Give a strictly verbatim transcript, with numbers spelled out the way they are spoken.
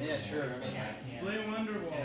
Yeah, sure. I mean, play Wonderwall.